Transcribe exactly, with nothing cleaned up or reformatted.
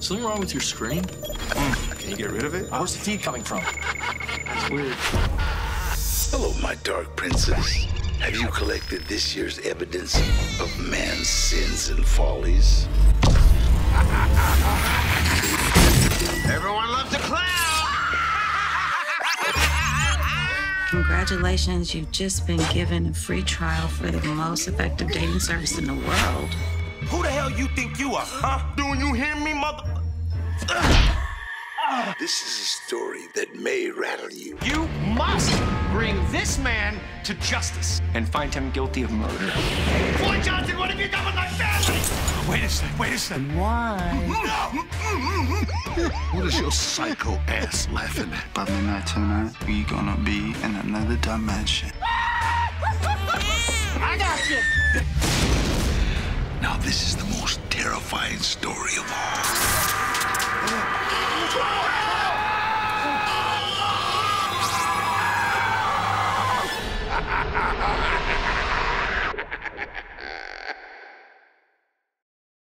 Something wrong with your screen? Mm. Can you get rid of it? Where's the feed coming from? That's weird. Hello, my dark princess. Have you collected this year's evidence of man's sins and follies? Everyone loves a clown! Congratulations, you've just been given a free trial for the most effective dating service in the world. Who the hell you think you are, huh? Do you hear me, mother... This is a story that may rattle you. You must bring this man to justice and find him guilty of murder. Boy Johnson, what have you done with my family? Wait a sec, wait a sec. Why? What is your psycho ass laughing at? By midnight tonight, we gonna be in another dimension. I got you! Now this is the most terrifying story of all.